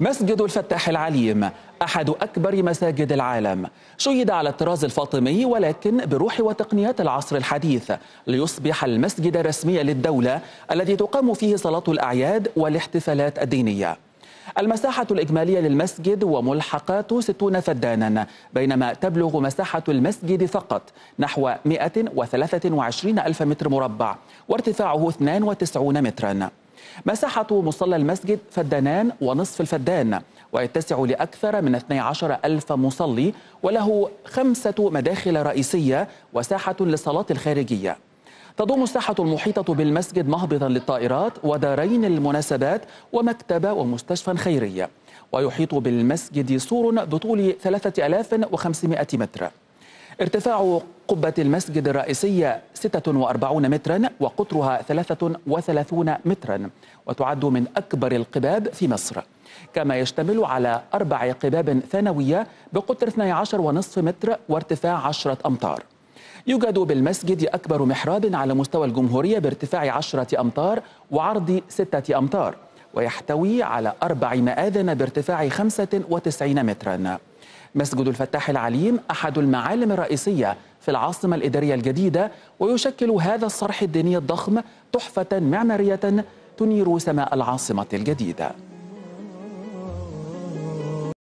مسجد الفتاح العليم أحد أكبر مساجد العالم، شيد على الطراز الفاطمي ولكن بروح وتقنيات العصر الحديث، ليصبح المسجد الرسمي للدولة الذي تقام فيه صلاة الأعياد والاحتفالات الدينية. المساحة الإجمالية للمسجد وملحقاته 60 فدانا، بينما تبلغ مساحة المسجد فقط نحو 123 ألف متر مربع وارتفاعه 92 مترا. مساحة مصلى المسجد فدانان ونصف الفدان، ويتسع لأكثر من 12 ألف مصلي، وله 5 مداخل رئيسية وساحة للصلاة الخارجية. تضم الساحة المحيطة بالمسجد مهبطا للطائرات ودارين المناسبات ومكتبة ومستشفى خيرية، ويحيط بالمسجد سور بطول 3500 متر. ارتفاع قبة المسجد الرئيسية 46 مترا وقطرها 33 مترا، وتعد من أكبر القباب في مصر، كما يشتمل على 4 قباب ثانوية بقطر 12.5 متر وارتفاع 10 أمتار. يوجد بالمسجد أكبر محراب على مستوى الجمهورية بارتفاع 10 أمتار وعرض 6 أمتار، ويحتوي على 4 مآذن بارتفاع 95 مترا. مسجد الفتاح العليم أحد المعالم الرئيسية في العاصمة الإدارية الجديدة، ويشكل هذا الصرح الديني الضخم تحفة معمارية تنير سماء العاصمة الجديدة.